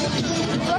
How